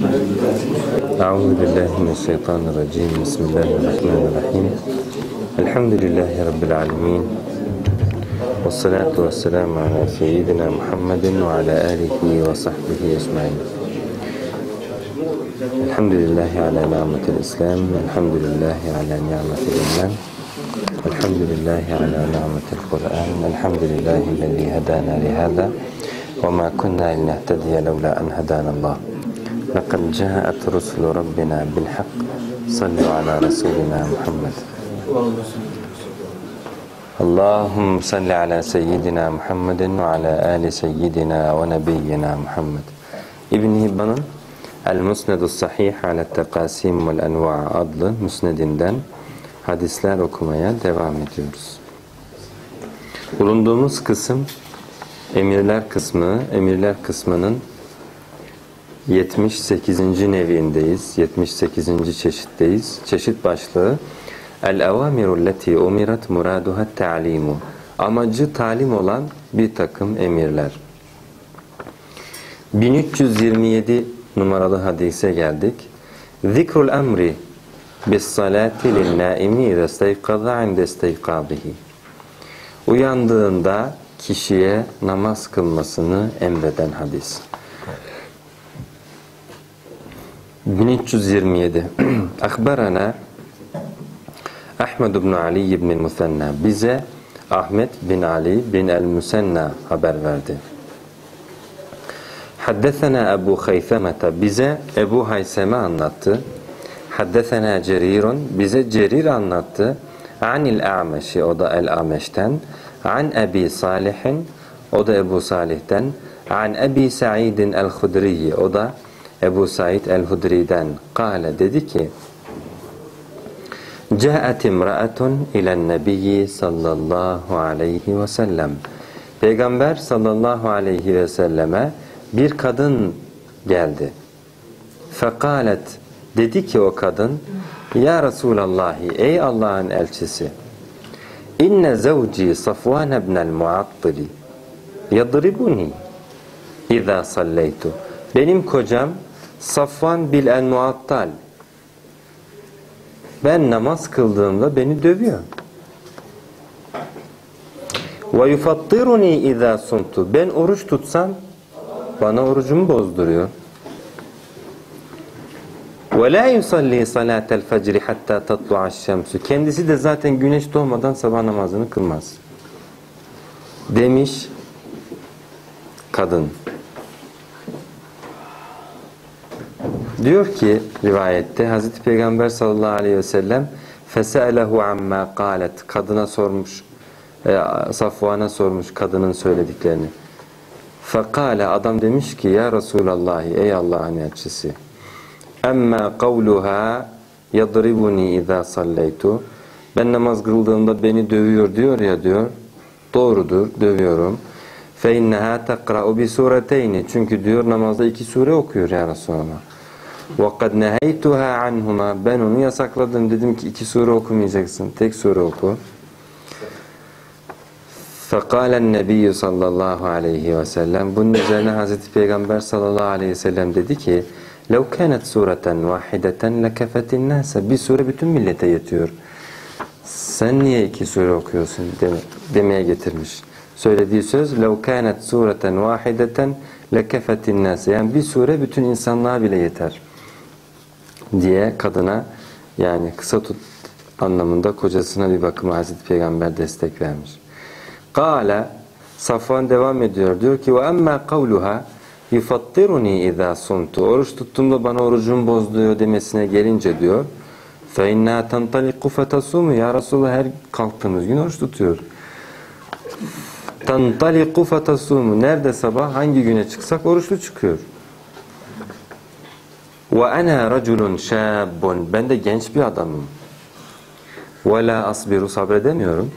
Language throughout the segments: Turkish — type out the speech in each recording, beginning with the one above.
Euzubillahimineşşeytanirracim. Bismillahirrahmanirrahim. Elhamdülillahi Rabbil alemin. Ve salatu ve selamu ala seyyidina Muhammedin ve ala alihi ve sahbihi ecmaîn. Elhamdülillahi ala ni'metil İslam. Elhamdülillahi ala ni'metil iman. Elhamdülillahi ala ni'metil Kur'an. Elhamdülillahi lezî hedâna lihâzâ. Ve mâ kunnâ linehtediye levlâ en hedânallâh. لَقَدْ جَاءَتْ رُسُلُ رَبِّنَا بِالْحَقِّ صَلُّوا عَلَى رَسُولِنَا مُحَمَّدٍ اللهم صل على سيدنا محمد وعلى آل سيدنا ونبينا محمد. İbni Hibban'ın El-Musnedü Sahih ala Tekasim vel Enva' adlı Musnedinden hadisler okumaya devam ediyoruz. Bulunduğumuz kısım emirler kısmı, emirler kısmının 78. nevindeyiz, 78. çeşitteyiz. Çeşit başlığı El-Evâmiru leti umirat muraduha ta'limu. Amacı talim olan bir takım emirler. 1327 numaralı hadise geldik. Zikrul emri bis-salati lin-nâimi izâ inde isteykâbihi. Uyandığında kişiye namaz kılmasını emreden hadis. 1327 Akbarana Ahmed bin Ali ibn el-Musenna. Bize Ahmed bin Ali bin el-Musenna haber verdi. Haddesena Ebu Haysemata. Bize Ebu Hayseme anlattı. Haddesena Cerirun. Bize Cerir anlattı. Anil A'meşi. O da el-Ameş'ten. An Ebi Salih'in. O da Ebu Salih'ten. An Ebi Sa'idin el-Hudriyi. O da Ebu Said el-Hudri'den kâle dedi ki: "Câet imra'atun ile'n-nebiyyi sallallahu aleyhi ve sellem." Peygamber sallallahu aleyhi ve selleme bir kadın geldi. Fekâlet dedi ki o kadın: "Ya Resûlallâhi, ey Allah'ın elçisi. İnne zevci Safvan ibnel Muattili yadribuni izâ salleytu." Benim kocam Safvan bil en muattal, ben namaz kıldığımda beni dövüyor. Ve yufattiruni izâ sumtu. Ben oruç tutsam bana orucumu bozduruyor. Ve lâ yusalli salâtel fecri hattâ tatlu'aş-şemsü. Kendisi de zaten güneş doğmadan sabah namazını kılmaz. Demiş kadın. Diyor ki rivayette Hazreti Peygamber sallallahu aleyhi ve sellem فَسَأَلَهُ عَمَّا قَالَتْ kadına sormuş, Safvan'a sormuş kadının söylediklerini. فَقَالَ adam demiş ki ya Resûlallâhi, ey Allah'ın elçisi. اَمَّا قَوْلُهَا يَضْرِبُنِي اِذَا صَلَّيْتُ. Ben namaz kıldığımda beni dövüyor diyor ya diyor. Doğrudur, dövüyorum. فَاِنَّهَا تَقْرَأُ بِسُورَتَيْنِ. Çünkü diyor namazda iki sure okuyor ya Resûlallah. وَقَدْ نَهَيْتُهَا عَنْهُمَا. Ben onu yasakladım, dedim ki iki sure okumayacaksın, tek sure oku. فَقَالَ النَّبِيُّ sallallahu aleyhi ve sellem. Bunun üzerine Hazreti Peygamber sallallahu aleyhi ve sellem dedi ki لَوْ كَانَتْ سُورَةً وَاحِدَةً لَكَفَتِ النَّاسَ. Bir sure bütün millete yetiyor. Sen niye iki sure okuyorsun demeye getirmiş. Söylediği söz لَوْ كَانَتْ سُورَةً وَاحِدَةً لَكَفَتِ النَّاسَ. Yani bir sure bütün insanlığa bile yeter diye kadına, yani kısa tut anlamında kocasına bir bakıma Hazreti Peygamber destek vermiş. Kâle, Safvan devam ediyor, diyor ki وَاَمَّا قَوْلُهَا يُفَطِّرُنِي اِذَا سُمْتُ. Oruç tuttuğumda bana orucumu bozduruyor demesine gelince diyor فَاِنَّا تَنْطَلِقُ فَتَسُومُ. Ya Resulullah her kalktığımız gün oruç tutuyor. تَنْطَلِقُ فَتَسُومُ. Nerede sabah hangi güne çıksak oruçlu çıkıyor. وَاَنَا رَجُلٌ شَابٌ. Ben de genç bir adamım. وَلَا أَصْبِرُ. Sabredemiyorum.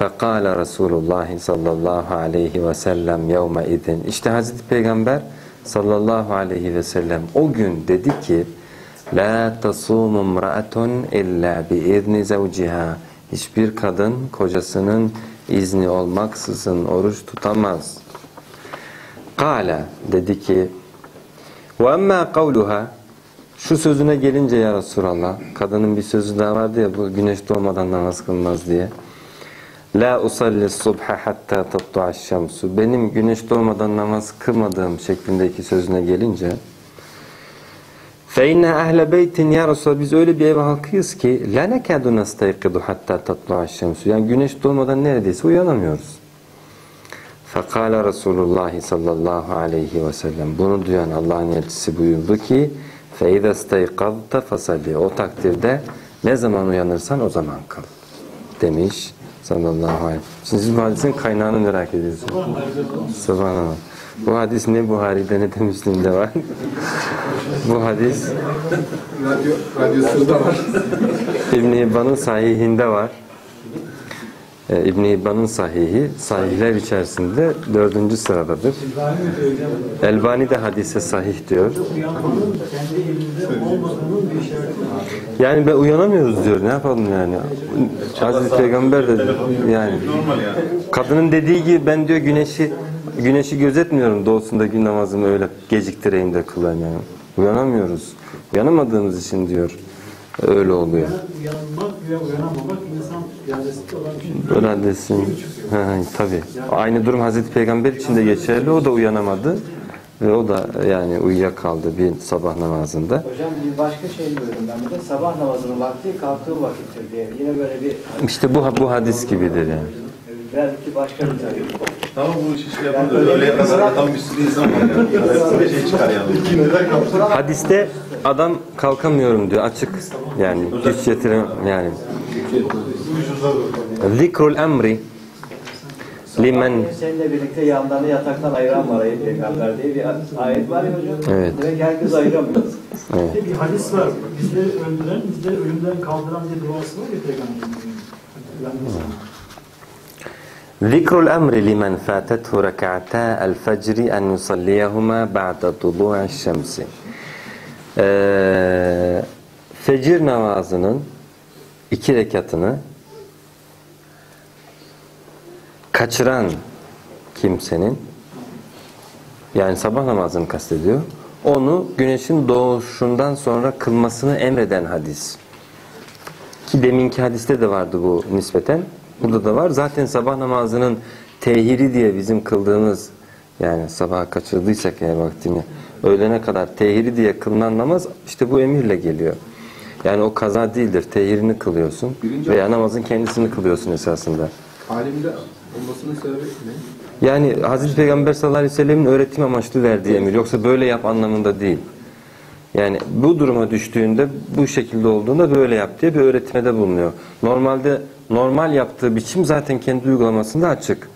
فَقَالَ رَسُولُ اللّٰهِ sallallahu aleyhi ve sellem يَوْمَئِذٍ. İşte Hazreti Peygamber sallallahu aleyhi ve sellem o gün dedi ki لَا تَصُومُ امْرَأَةٌ اِلَّا بِاِذْنِ زَوْجِهَا. Hiçbir kadın kocasının izni olmaksızın oruç tutamaz. قَالَ. Dedi ki وَاَمَّا قَوْلُهَا Şu sözüne gelince ya Resulallah, kadının bir sözü daha vardı ya, bu güneş doğmadan namaz kılmaz diye. لَا اُصَلِّ الصُّبْحَ حَتَّى تَطْلُعَ الشَّمْسُ Benim güneş doğmadan namaz kılmadığım şeklindeki sözüne gelince فَاِنَّ اَهْلَ بَيْتٍ Ya Resulallah, biz öyle bir ev halkıyız ki لَا نَكَادُ نَسْتَيْقِدُ حَتَّى تَطْلُعَ الشَّمْسُ Yani güneş doğmadan neredeyse uyanamıyoruz. فَقَالَ رَسُولُ sallallahu aleyhi ve sellem Bunu duyan Allah'ın elçisi buyurdu ki فَاِذَا اسْتَيْقَضْتَ فَسَلِّ O takdirde ne zaman uyanırsan o zaman kıl demiş sallallahu aleyhi. Şimdi siz bu hadisin kaynağını merak ediyorsunuz. Subhanallah. Bu hadis ne Buhari'de ne de Müslim'de var. Bu hadis radyosuzda var. İbni Hibban'ın sahihinde var. İbni Hibban'ın sahihi, sahihler içerisinde 4. sıradadır. Elbani de hadise sahih diyor. Yani ben uyanamıyoruz diyor, ne yapalım yani. Aziz Peygamber dedi yani. Kadının dediği gibi ben diyor güneşi gözetmiyorum doğusunda gün namazımı öyle geciktireyim de kılayım yani. Uyanamıyoruz. Uyanamadığımız için diyor. Öyle oluyor. Böyle adesin. Tabii. Aynı durum Hazreti Peygamber için de geçerli. O da uyanamadı. Ve o da yani uyuyakaldı bir sabah namazında. Hocam bir başka şey diyorum ben burada. Sabah namazının vakti kalktığı vakittir diye. Yine böyle bir... İşte bu hadis gibidir yani. Belki başka bir tarih. Tamam bu işi yapıldı. Öyle yaparsan tam bir sürü insan var yani. Bir şey çıkar yani. Hadiste adam kalkamıyorum diyor açık yani güç getirem yani. Zikrul emri limen seninle birlikte yanlarını yataktan ayıran var ayet peygamber diye bir ayet var ya hocam. Evet. Direkt herkes ayıramıyor. Evet. Bir hadis var. Bizleri öldüren, bizleri ölümden kaldıran diye duası var ya peygamberin. Zikrul emri limen fatethu rek'ata el fecri en yusalliyahuma ba'da tulu'u şemsi. Fecir namazının 2 rekatını kaçıran kimsenin yani sabah namazını kastediyor. Onu güneşin doğuşundan sonra kılmasını emreden hadis. Ki deminki hadiste de vardı bu nispeten. Burada da var. Zaten sabah namazının tehiri diye bizim kıldığımız yani sabaha kaçırdıysak eğer vaktini öğlene kadar tehiri diye kılınan namaz işte bu emirle geliyor. Yani o kaza değildir. Tehirini kılıyorsun birinci veya namazın kendisini kılıyorsun esasında. Alimde olmasının sebebi ne? Yani Hazreti Peygamber sallallahu aleyhi ve sellem'in öğretim amaçlı verdiği emir. Yoksa böyle yap anlamında değil. Yani bu duruma düştüğünde bu şekilde olduğunda böyle yap diye bir öğretmede bulunuyor. Normalde normal yaptığı biçim zaten kendi uygulamasında açık.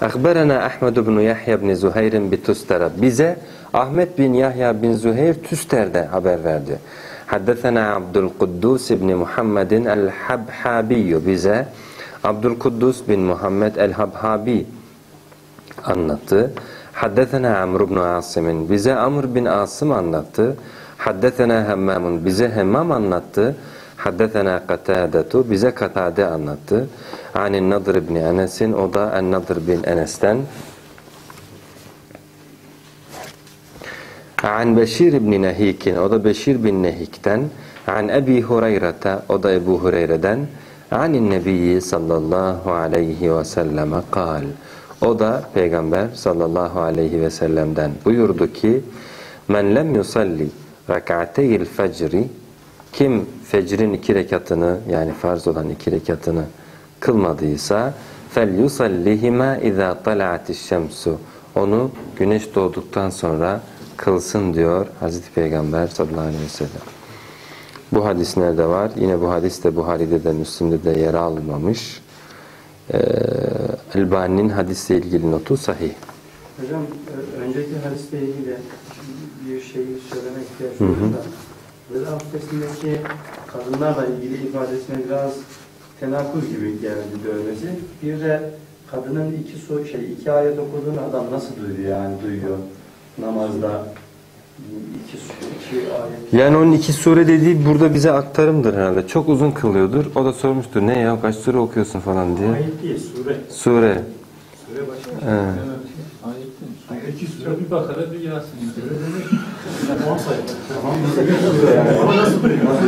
Akberana Ahmed ibn Yahya bin Zuhayr'in bitüstera. Bize Ahmed bin Yahya bin Zuhayr Tüster'de haber verdi. Haddesena Abdülkuddus ibn Muhammed el-Habhabi. Bize Abdülkuddus bin Muhammed el-Habhabi anlattı. Haddesena Amr ibn Asim. Bize Amr bin Asim anlattı. Haddesena Hammam. Bize Hammam anlattı. Haddesena Katadetu. Bize Katade anlattı. Anin Nadr ibn Enes'in. O da En-Nadr bin Enes'ten. An Beşir ibn Nehik'in. O da Beşir bin Nehik'ten. An Ebi Hureyre'te. O da Ebu Hureyre'den. Anin Nebiyyi sallallahu aleyhi ve selleme kal. O da Peygamber sallallahu aleyhi ve sellem'den buyurdu ki Men lem yusalli rak'ateyil fecri Kim fecrin 2 rekatını yani farz olan 2 rekatını kılmadıysa فَلْيُسَلِّهِمَا اِذَا طَلَعَتِ الشَّمْسُ Onu güneş doğduktan sonra kılsın diyor Hazreti Peygamber sallallahu aleyhi ve sellem. Bu hadis nerede var? Yine bu hadis de Buhari'de de Müslim'de de yer almamış. Elbani'nin hadisle ilgili notu sahih. Hocam önceki hadisle ilgili bir şeyi söylemek ihtiyacım var. Veda abdestindeki kadınlarla ilgili ifadesine biraz tenakuz gibi geldi dövmesi. Bir de kadının 2 ayet okuduğunu adam nasıl duyuyor yani duyuyor namazda 2 ayet. Yani onun 2 sure dediği burada bize aktarımdır herhalde. Çok uzun kılıyordur. O da sormuştur ne ya kaç sure okuyorsun falan diye. Ayet değil sure. Sure başka. Ayet değil. 2 sure bir bakara bir Yasin'e göre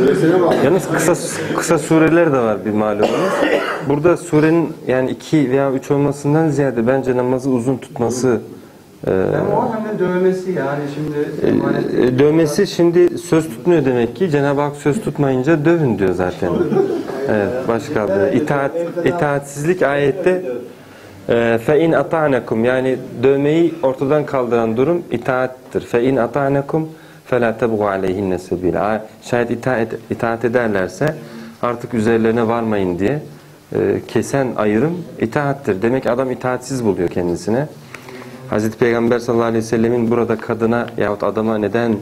demek. Yalnız kısa sureler de var bir malumunuz. Burada surenin yani 2 veya 3 olmasından ziyade bence namazı uzun tutması. Hem o hem de dövmesi yani şimdi. Dövmesi şimdi söz tutmuyor demek ki. Cenab-ı Hak söz tutmayınca dövün diyor zaten. Evet, başka bir itaatsizlik ayette فَاِنْ اَطَعْنَكُمْ yani dövmeyi ortadan kaldıran durum itaattir. فَاِنْ اَطَعْنَكُمْ فَلَا تَبْغُ عَلَيْهِنَّ سَب۪يلًا şayet itaat ederlerse artık üzerlerine varmayın diye kesen ayrım itaattir. Demek adam itaatsiz buluyor kendisine. Hazreti Peygamber sallallahu aleyhi ve sellemin burada kadına yahut adama neden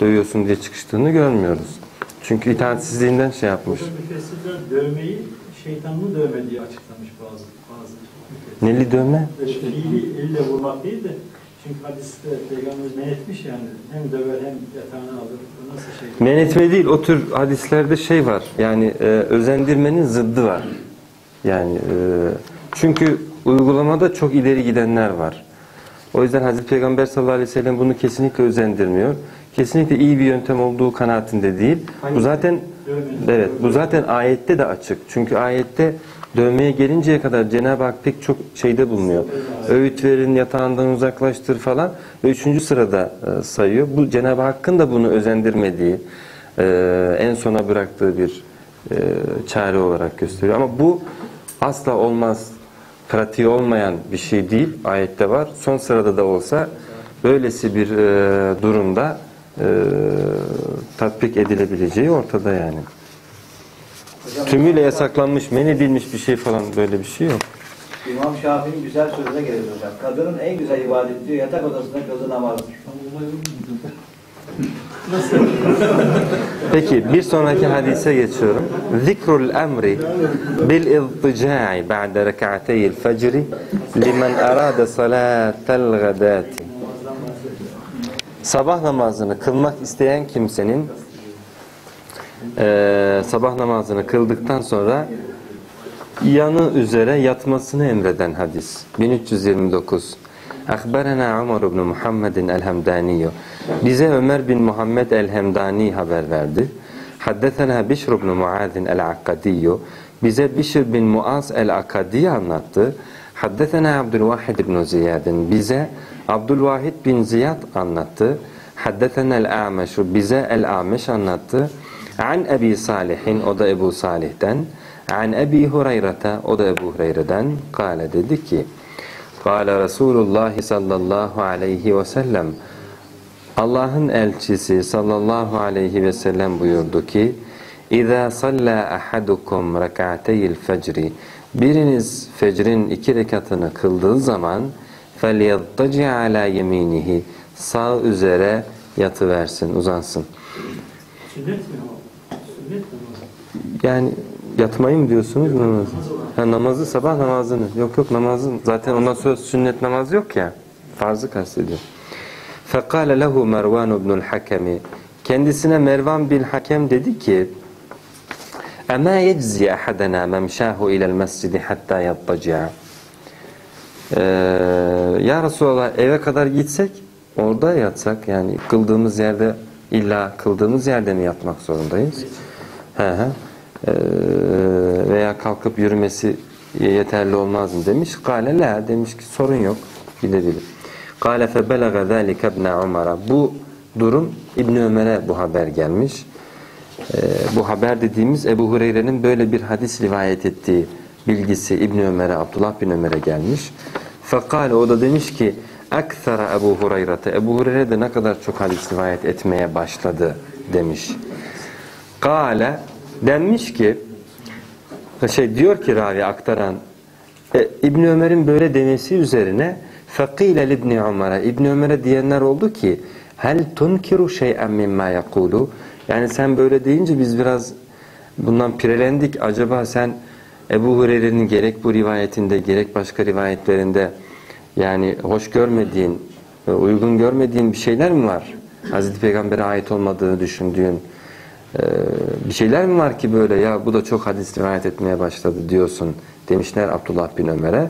dövüyorsun diye çıkıştığını görmüyoruz. Çünkü itaatsizliğinden şey yapmış. Müfessirler dövmeyi şeytanlı dövme diye açıklamış bazı müfessirler. Neli dövme? Fiili elle vurmak değil de çünkü hadiste Peygamber men etmiş yani hem döver hem yatağına alır. Nasıl şey? Men etme değil, o tür hadislerde şey var yani özendirmenin zıddı var. Yani çünkü uygulamada çok ileri gidenler var. O yüzden Hazreti Peygamber sallallahu aleyhi ve sellem bunu kesinlikle özendirmiyor. Kesinlikle iyi bir yöntem olduğu kanaatinde değil. Bu zaten evet, bu zaten ayette de açık. Çünkü ayette dövmeye gelinceye kadar Cenab-ı Hak pek çok şeyde bulunuyor. Öğüt verin, yatağından uzaklaştır falan ve 3. sırada sayıyor. Bu Cenab-ı Hakk'ın da bunu özendirmediği, en sona bıraktığı bir çare olarak gösteriyor. Ama bu asla olmaz. Pratiği olmayan bir şey değil, ayette var. Son sırada da olsa böylesi bir durumda tatbik edilebileceği ortada yani. Hocam, tümüyle yasaklanmış, men edilmiş bir şey falan böyle bir şey yok. İmam Şafii'nin güzel sözüne gelir hocam. Kadının en güzel ibadet diyor, yatak odasında kıldığı namazdır. Peki bir sonraki hadise geçiyorum. Zikrul emri bil idtica'i ba'de rek'ateyil fecri limen arada salatel gadati. Sabah namazını kılmak isteyen kimsenin sabah namazını kıldıktan sonra yanı üzere yatmasını emreden hadis. 1329. Akberena Ömer ibn Muhammedin el-Hemdani. Bize Ömer bin Muhammed el-Hemdani haber verdi. Haddetena Bişr ibn Muaz el-Akkadi. Bize Bişr bin Muaz el-Akkadi anlattı. Haddetena Abdülvahid ibn Ziyad. Bize Abdülvahid bin Ziyad anlattı. Haddetena el-A'meş. Bize el-A'meş anlattı. An Ebi Salih'in, o da Ebu Salih'ten. An Ebi Hureyre'te, o da Ebu Hureyre'den. Kale dedi ki Kâle Resûlullah sallallahu aleyhi ve sellem, Allah'ın elçisi sallallahu aleyhi ve sellem buyurdu ki İzâ sallâ ahadukum rek'ateyil fecri, biriniz fecrin 2 rekatını kıldığı zaman فَلْيَضْطَجِ عَلَى يَم۪ينِهِ sağ üzere yatıversin, uzansın. Sünnet mi o? Sünnet mi? Yani yatmayı mı diyorsunuz? Ha, namazı, sabah namazını. Yok namazın. Zaten ondan sonra sünnet namaz yok ya. Farzı kastediyor. فَقَالَ لَهُ مَرْوَانُ بْنُ الْحَكَمِ kendisine Mervan bin Hakem dedi ki اَمَا يَجْزِيَ اَحَدَنَا مَمْشَاهُ اِلَى الْمَسْجِدِ حَتَّى يَطَّجِعَ ya Resulallah, eve kadar gitsek orada yatsak yani kıldığımız yerde, illa kıldığımız yerde mi yatmak zorundayız? Hı. Veya kalkıp yürümesi yeterli olmaz mı demiş. Kale la, demiş ki sorun yok, gidebilir. Kale fe belege zâlike ibne Ömer'e, bu durum İbni Ömer'e bu haber gelmiş. Bu haber dediğimiz Ebu Hureyre'nin böyle bir hadis rivayet ettiği bilgisi İbni Ömer'e, Abdullah bin Ömer'e gelmiş. Fekale, o da demiş ki ekthara Ebu Hureyre'te, Ebu Hureyre de ne kadar çok hadis rivayet etmeye başladı demiş. Kale denmiş ki, diyor ki ravi aktaran, İbn Ömer'in böyle demesi üzerine فَقِيلَ لِبْنِ عُمَرَ İbn Ömer'e diyenler oldu ki هَلْ تُنْكِرُ شَيْئًا مِمَّا يَقُولُ yani sen böyle deyince biz biraz bundan pirelendik. Acaba sen Ebu Hureyre'nin gerek bu rivayetinde gerek başka rivayetlerinde yani hoş görmediğin, uygun görmediğin bir şeyler mi var? Hazreti Peygamber'e ait olmadığını düşündüğün bir şeyler mi var ki böyle ya bu da çok hadis rivayet etmeye başladı diyorsun demişler Abdullah bin Ömer'e.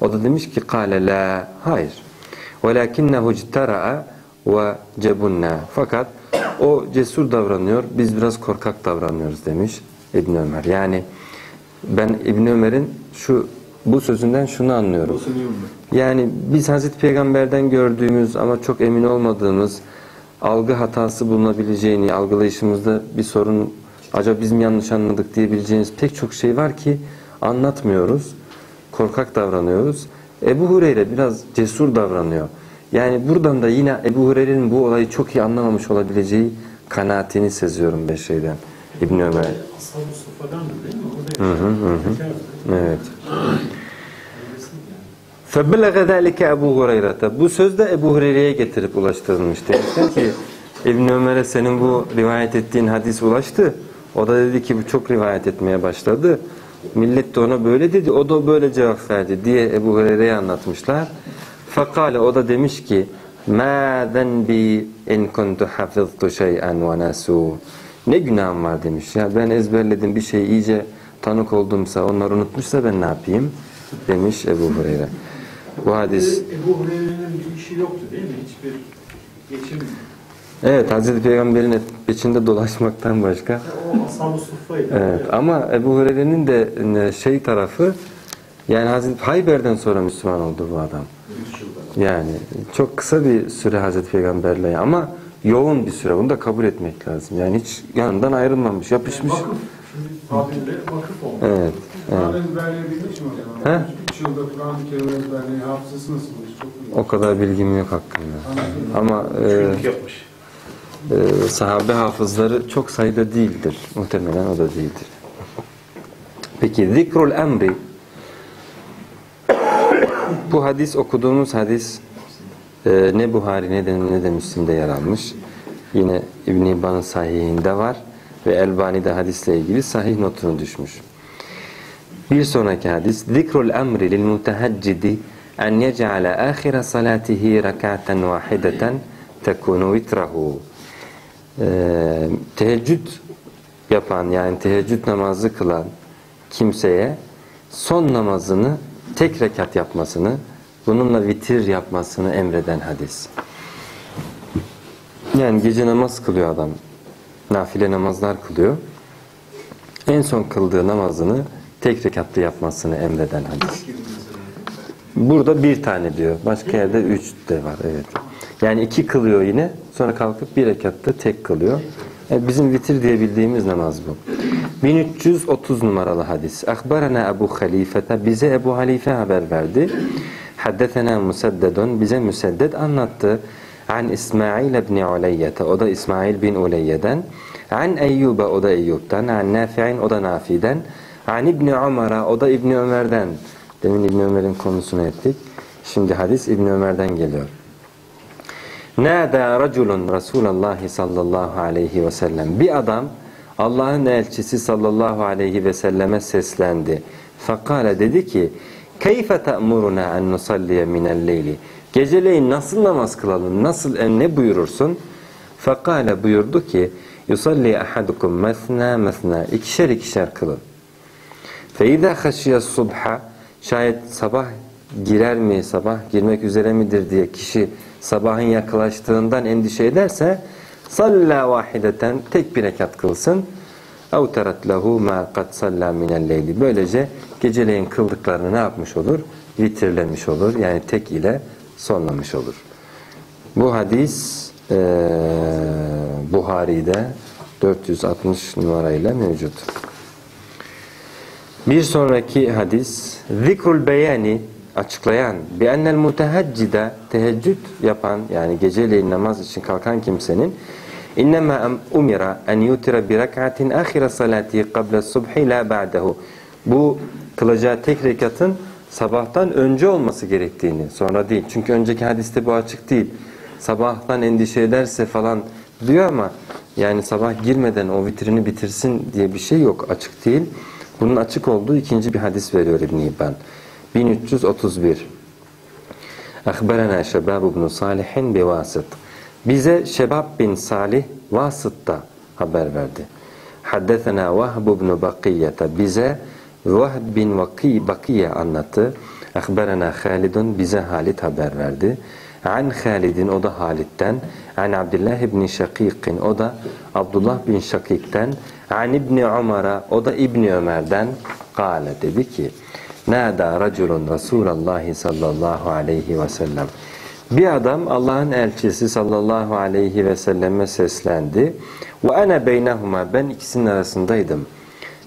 O da demiş ki kâle la, hayır. وَلَاكِنَّهُ اجْتَرَعَ وَجَبُنَّا Fakat o cesur davranıyor, biz biraz korkak davranıyoruz demiş İbn Ömer. Yani ben İbn Ömer'in bu sözünden şunu anlıyorum. Yani biz Hazreti Peygamber'den gördüğümüz ama çok emin olmadığımız algı hatası bulunabileceğini, algılayışımızda bir sorun, acaba biz mi yanlış anladık diyebileceğiniz pek çok şey var ki anlatmıyoruz, korkak davranıyoruz. Ebu Hureyre biraz cesur davranıyor. Yani buradan da yine Ebu Hureyre'nin bu olayı çok iyi anlamamış olabileceği kanaatini seziyorum ben şeyden, İbn-i Ömer. Ashab-ı Sufa'dan değil mi? O da evet. فَبِلَغَ ذَٰلِكَ اَبُوْ هُرَيْرَةَ Bu söz de Ebu Hureyre'ye getirip ulaştırılmış. Demişler ki İbn-i Ömer'e senin bu rivayet ettiğin hadis ulaştı. O da dedi ki bu çok rivayet etmeye başladı. Millet de ona böyle dedi. O da böyle cevap verdi diye Ebu Hureyre'ye anlatmışlar. فَقَالَ O da demiş ki مَا ذَنْبِي اِنْ كُنْتُ حَفِظْتُ شَيْئًا وَنَاسُوا Ne günahım var demiş. Ya ben ezberledim bir şeyi iyice tanık olduğumsa, onlar unutmuşsa ben ne yapayım demiş Ebu Hureyre. Bu hadis... Ebu Hureyre'nin bir işi yoktu değil mi? Hiçbir geçim... Evet, Hazreti Peygamber'in içinde dolaşmaktan başka. O ashab-ı suffaydı. Evet, ama Ebu Hureyre'nin de şey tarafı, yani Hazreti Hayber'den sonra Müslüman oldu bu adam. Yani çok kısa bir süre Hazreti Peygamber'le ama yoğun bir süre, bunu da kabul etmek lazım. Yani hiç yanından ayrılmamış, yapışmış. Yani vakıf, şimdi tabirle vakıf olmuş. Evet. Kur'an ezberleyebilmiş mi o zaman? 3 yılda Kur'an bir kere ezberleyip hafızası nasıl olmuş? O kadar bilgim yok hakkında. Ama sahabe hafızları çok sayıda değildir. Muhtemelen o da değildir. Peki, zikrul emri. Bu hadis, okuduğumuz hadis ne Buhari ne de Müslim'de yer almış. Yine İbn-i Hibban'ın sahihinde var ve Elbani'de hadisle ilgili sahih notunu düşmüş. Bir sonraki hadis zikrul emri lil mutehaccidi en yec'ale ahire salatihi rekaten vahideten tekunu vitrahu teheccüd yapan, yani teheccüd namazı kılan kimseye son namazını tek rekat yapmasını, bununla vitir yapmasını emreden hadis. Yani gece namaz kılıyor adam. Nafile namazlar kılıyor. En son kıldığı namazını tek rekatlı yapmasını emreden hadis. Burada bir tane diyor. Başka yerde 3 de var. Evet. Yani 2 kılıyor yine. Sonra kalkıp bir rekatta tek kılıyor. Yani bizim vitir diye bildiğimiz namaz bu. 1330 numaralı hadis. Akbarana Ebu Halife'te. Bize Ebu Halife haber verdi. حَدَّثَنَا مُسَدَّدٌ Bize Müsedded anlattı. عَنْ İsmail ibn Uleyye'te O da İsmail bin Uleyye'den. عَنْ Eyyub'a O da Eyyub'dan. عَنْ Nafi'in O da Nafi'den. عَنْ İbni Ömer'e O da İbni Ömer'den. Demin İbni Ömer'in konusunu ettik. Şimdi hadis İbni Ömer'den geliyor. نَادَا رَجُلٌ رَسُولَ اللّٰهِ sallallahu aleyhi ve sellem Bir adam Allah'ın elçisi sallallahu aleyhi ve selleme seslendi. فَقَالَ dedi ki كَيْفَ تَأْمُرُنَا أَنْ نُصَلِّيَ مِنَ اللَّيْلِ Geceleyin nasıl namaz kılalım, nasıl ne buyurursun? فَقَالَ buyurdu ki يُصَلِّيَ أَحَدُكُمْ مَثْنَا مَثْنَا İkişer ikişer kılın. فَاِذَا خَشِيَ الصُّبْحَ Şayet sabah girer mi, sabah girmek üzere midir diye kişi sabahın yaklaştığından endişe ederse صَلَّا وَاحِدَةً Tek bir rekat kılsın. اَوْتَرَتْ لَهُ مَا قَدْ صَلَّا مِنَ اللَّيْلِ Böylece geceleyin kıldıklarını ne yapmış olur? Vitirlemiş olur. Yani tek ile sonlamış olur. Bu hadis Buhari'de 460 numarayla mevcut. Bir sonraki hadis zikrul beyani açıklayan bi'ennel mutehaccide teheccüd yapan yani geceleyin namaz için kalkan kimsenin innema umira en yutira bi rek'atin ahire salati qabla subhi la ba'dahu Bu kılacağı tek rekatın sabahtan önce olması gerektiğini, sonra değil. Çünkü önceki hadiste bu açık değil. Sabahtan endişe ederse falan diyor ama yani sabah girmeden o vitrini bitirsin diye bir şey yok. Açık değil. Bunun açık olduğu ikinci bir hadis veriyor İbn-i Hibban. 1331 Akberena Şebab ibn Salih'in bi Vasıt Bize Şebab bin Salih Vasıt'ta haber verdi. Haddesena Vahb ibn Bakiyyata Bize Vahb bin Bakiye anlattı. Akberena Halidun bize Halid haber verdi. An Halid'in, o da Halid'den. An Abdullah ibn Şakik'in, o da Abdullah bin Şakik'ten. An İbni Umar'a, o da İbni Ömer'den. Kâle, dedi ki: Nâdâ raculun Rasûlallâhi sallallahu aleyhi ve sellem. Bir adam Allah'ın elçisi sallallahu aleyhi ve selleme seslendi. Ve ana beynehuma, ben ikisinin arasındaydım.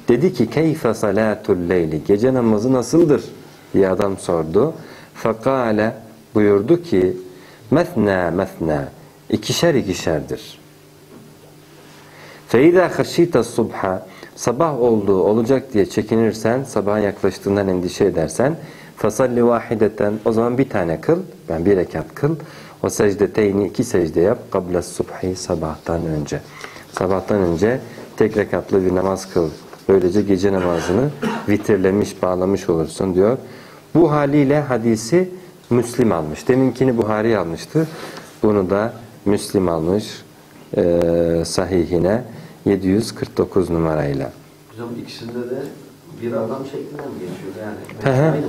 Dedi ki: Keyfe salâtul leyli, gece namazı nasıldır diye adam sordu. Fekâle, buyurdu ki: Methna methna, ikişer ikişerdir. Feidâ haşîte subha, sabah olduğu olacak diye çekinirsen, sabaha yaklaştığından endişe edersen, fasalli vahideten, o zaman bir tane kıl, ben bir rekat kıl. O secdeteyni, iki secde yap, kablas subhi, sabahtan önce. Sabahtan önce tek rekatlı bir namaz kıl. Böylece gece namazını vitirlemiş, bağlamış olursun diyor. Bu haliyle hadisi Müslim almış. Deminkini Buhari almıştı. Bunu da Müslim almış sahihine 749 numarayla. Hocam ikisinde de bir adam şeklinde mi geçiyor? Yani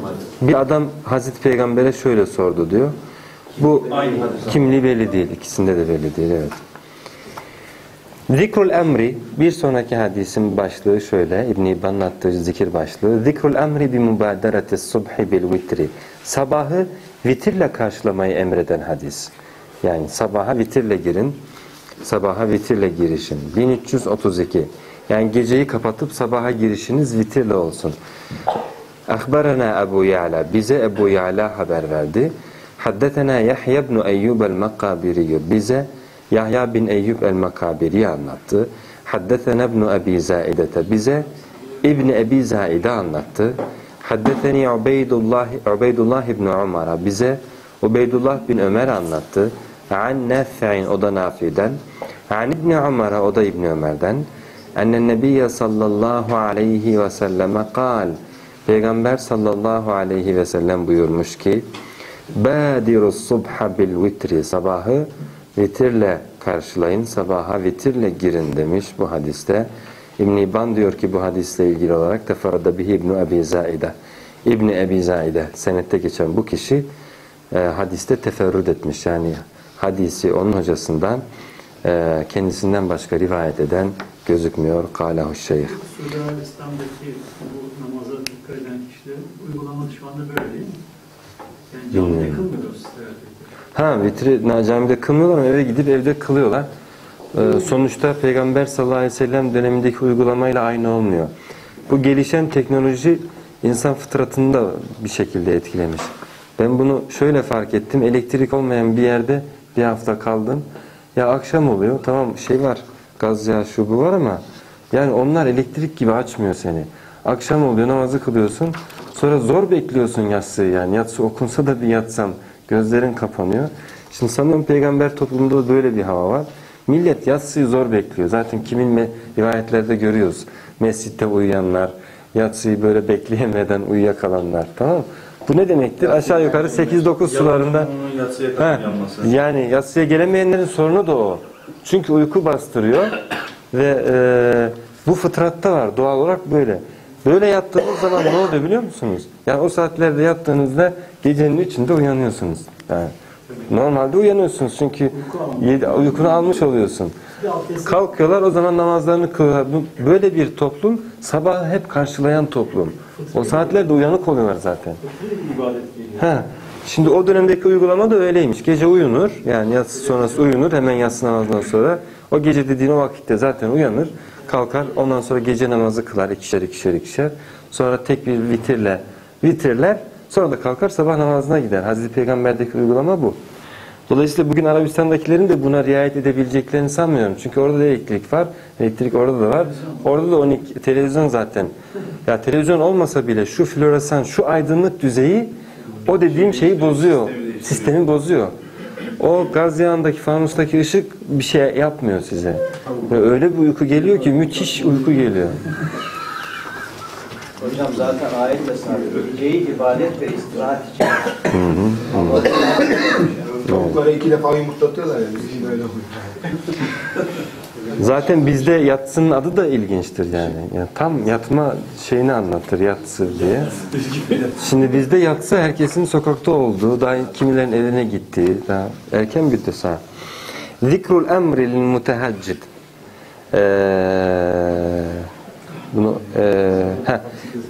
bir adam Hazreti Peygamber'e şöyle sordu diyor. Bu kimliği belli değil. İkisinde de belli değil. Evet. Zikrul emri, bir sonraki hadisin başlığı şöyle, İbn-i İbban'ın attığı zikir başlığı. Zikrul emri bi mübaderati subhi bil vitri, sabahı vitirle karşılamayı emreden hadis. Yani sabaha vitirle girin, sabaha vitirle girişin. 1332, yani geceyi kapatıp sabaha girişiniz vitirle olsun. Ahbarana Ebu Ya'la, bize Ebu Ya'la haber verdi. Haddetena Yahya ibn Eyyub el-Makabiri, bize Yahya bin Eyyub el-Makabiri anlattı. Haddetena ibn Ebi Zaidete, bize İbn Ebi Zaide anlattı. Haddeteni Ubeydullah ibn Umar'a, bize Ubeydullah bin Ömer anlattı. An Nafi'in, o da Nafi'den. An İbn Umar'a, o da İbn Ömer'den. Enne Nebiyye sallallahu aleyhi ve selleme kal, Peygamber sallallahu aleyhi ve sellem buyurmuş ki: Bâdirus subha bil vitri, sabahı vitirle karşılayın, sabaha vitirle girin demiş bu hadiste. İbn-i İbban diyor ki bu hadisle ilgili olarak teferrada bihi İbn-i Ebi Zaide. İbn-i Ebi Zaide, senette geçen bu kişi hadiste teferrüt etmiş. Yani hadisi onun hocasından, kendisinden başka rivayet eden gözükmüyor. Kâlehu şeyh. Suudi İslam'daki bu namaza dikkat eden kişilerin uygulamalı şu anda böyle değil mi? Yani camide kılmıyoruz sizlerde. Vitri camide kılmıyorlar ama eve gidip evde kılıyorlar. Sonuçta Peygamber sallallahu aleyhi ve sellem dönemindeki uygulamayla aynı olmuyor. Bu gelişen teknoloji insan fıtratını da bir şekilde etkilemiş. Ben bunu şöyle fark ettim. Elektrik olmayan bir yerde bir hafta kaldım. Ya akşam oluyor, tamam şey var, gaz yağı şu bu var ama yani onlar elektrik gibi açmıyor seni. Akşam oluyor, namazı kılıyorsun. Sonra zor bekliyorsun yatsıyı, yani yatsı okunsa da bir yatsam. Gözlerin kapanıyor. Şimdi sanırım peygamber toplumunda böyle bir hava var. Millet yatsıyı zor bekliyor. Zaten kimin rivayetlerde görüyoruz. Mescitte uyuyanlar, yatsıyı böyle bekleyemeden uyuyakalanlar. Tamam mı? Bu ne demektir? Aşağı yukarı 8-9 sularında. Yani yatsıya gelemeyenlerin sorunu da o. Çünkü uyku bastırıyor. Ve bu fıtratta var. Doğal olarak böyle. Böyle yattığınız zaman ne oluyor biliyor musunuz? Yani o saatlerde yattığınızda gecenin içinde uyanıyorsunuz. Yani normalde uyanıyorsunuz çünkü uykunu almış oluyorsun. Kalkıyorlar, o zaman namazlarını kılıyorlar. Böyle bir toplum sabahı hep karşılayan toplum. O saatlerde uyanık oluyorlar zaten. Şimdi o dönemdeki uygulama da öyleymiş. Gece uyunur, yani yatsı sonrası uyunur, hemen yatsı namazından sonra. O gece dediğin o vakitte zaten uyanır, kalkar, ondan sonra gece namazı kılar, ikişer ikişer ikişer. Sonra tek bir vitirler, sonra da kalkar sabah namazına gider. Hazreti Peygamber'deki uygulama bu. Dolayısıyla bugün Arabistan'dakilerin de buna riayet edebileceklerini sanmıyorum. Çünkü orada da elektrik var, elektrik orada da var. Orada da televizyon zaten. Ya televizyon olmasa bile şu floresan, şu aydınlık düzeyi o dediğim şeyi bozuyor, sistemi bozuyor. O gaz yağındaki, fanustaki ışık bir şey yapmıyor size. Öyle bir uyku geliyor ki, müthiş uyku geliyor. Hocam zaten ayet de sanıyor. Geceyi ibadet ve istirahat için. Tavuklara iki defa yumurtlatıyorlar ya, bizim böyle huylar. Zaten bizde yatsının adı da ilginçtir yani. Yani tam yatma şeyini anlatır yatsı diye. Şimdi bizde yatsı herkesin sokakta olduğu, daha kimilerin eline gittiği, daha erken bitti saat. Zikrul emril mutehaccid. Bunu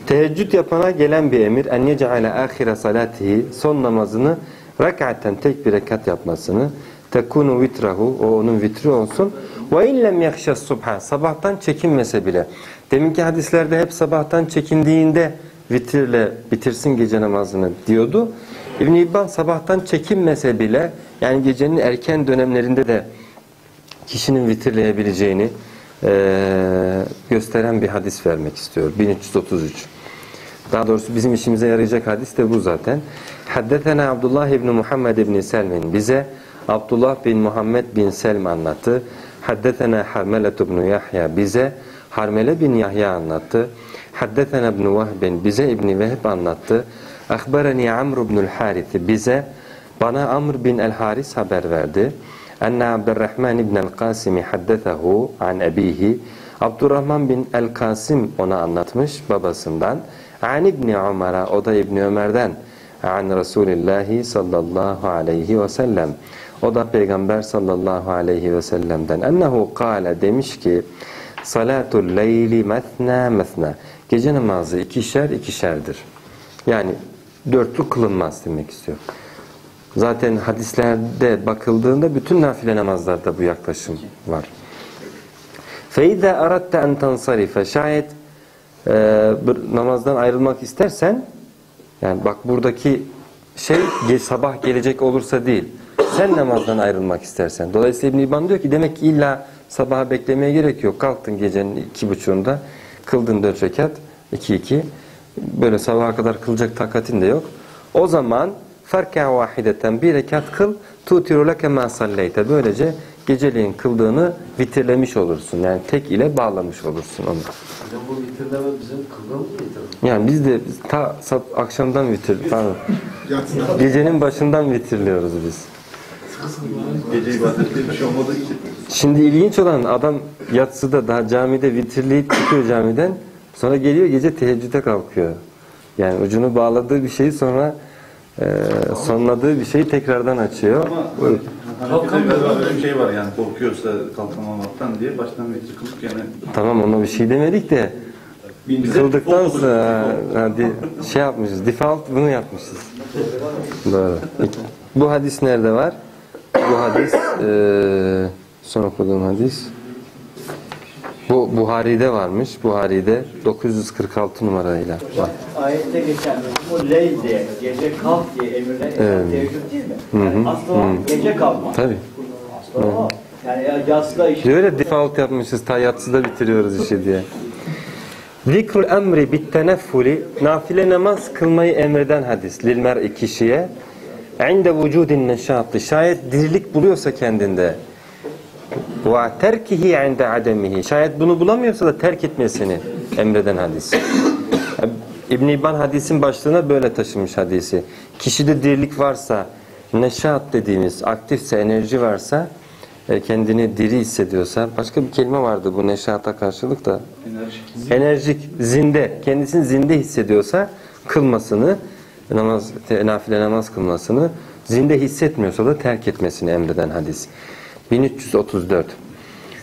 teheccüd yapana gelen bir emir. En yec'ale ahire salatihi, son namazını rak'aten, tek bir rekat yapmasını. Tekunu vitrahu, o onun vitri olsun. Ve illem yakşas subha, sabahtan çekinmese bile. Deminki hadislerde hep sabahtan çekindiğinde vitirle bitirsin gece namazını diyordu. İbn-i İbban sabahtan çekinmese bile, yani gecenin erken dönemlerinde de kişinin vitirleyebileceğini gösteren bir hadis vermek istiyor. 1333. Daha doğrusu bizim işimize yarayacak hadis de bu zaten. Haddetena Abdullah ibn Muhammed ibn Selmin, bize Abdullah bin Muhammed bin Selm anlattı. Haddetena Harmelet ibn Yahya, bize Harmele bin Yahya anlattı. Haddetena ibn Vehb, bize İbn Vehb anlattı. Akhbarani Amr ibnul Harith, bize bana Amr bin el Haris haber verdi. Enne Abdurrahman ibn el-Kasimi haddetehu an ebihi, Abdurrahman bin el-Kasim ona anlatmış babasından. An İbni Ömer'e, o da İbni Ömer'den. An Resulillahi sallallahu aleyhi ve sellem, o da Peygamber sallallahu aleyhi ve sellem'den. Ennehu kâle, demiş ki salatul leyli methna methna, gece namazı ikişer ikişerdir. Yani dörtlü kılınmaz demek istiyor. Zaten hadislerde bakıldığında bütün nafile namazlarda bu yaklaşım var. فَاِذَا اَرَدْتَ اَنْ تَنْصَرِفَ, şayet namazdan ayrılmak istersen, yani bak buradaki şey sabah gelecek olursa değil, sen namazdan ayrılmak istersen. Dolayısıyla İbn-i İbban diyor ki demek ki illa sabaha beklemeye gerek yok. Kalktın gecenin 2.30'unda, kıldın 4 rekat, 2-2, böyle sabaha kadar kılacak takatin de yok. O zaman farka vahideten, bir rekat kıl, tutiru leke ma salleyte, böylece geceliğin kıldığını vitirlemiş olursun. Yani tek ile bağlamış olursun onu. Bu vitirleme bizim kıldığımız mı vitirleme? Yani biz de ta akşamdan vitir, pardon. Gecenin başından vitirliyoruz biz. Gece ibadetleri bir şey olmadığı için. Şimdi ilginç olan, adam yatsıda daha camide vitirleyip çıkıyor camiden, sonra geliyor gece teheccüde kalkıyor. Yani ucunu bağladığı bir şeyi sonra sonladığı bir şeyi tekrardan açıyor. Ama bir şey var yani, korkuyorsa kalkamamaktan diye baştan vitir kılıp yani. Tamam, ona bir şey demedik de kıldıktan sonra şey yapmışız, default bunu yapmışız. Doğru. Bu hadis nerede var? Bu hadis son okuduğum hadis. Bu Buhari'de varmış. Buhari'de 946 numarayla var. Ayette geçen bu leyl diye, gece kalk diye emirler mevcut değil mi? Yani aslında gece kalkma. Tabii. Aslında o. Yani yatsıda işi. Böyle default yapmışız. Ta yatsıda bitiriyoruz işi diye. Zikrul emri bitteneffuli, nafile namaz kılmayı emreden hadis. Lilmer'i, kişiye. İnde vücudin neşatı, şayet dirilik buluyorsa kendinde. Ve terkihi inde ademihi, şayet bunu bulamıyorsa da terk etmesini emreden hadis. İbn-i İbban hadisin başlığına böyle taşımış hadisi. Kişide dirilik varsa, neşat dediğimiz aktifse, enerji varsa, kendini diri hissediyorsa, başka bir kelime vardı bu neşata karşılık da, enerjik, zinde, kendisini zinde hissediyorsa kılmasını, namaz, nafile namaz kılmasını, zinde hissetmiyorsa da terk etmesini emreden hadis. 1334.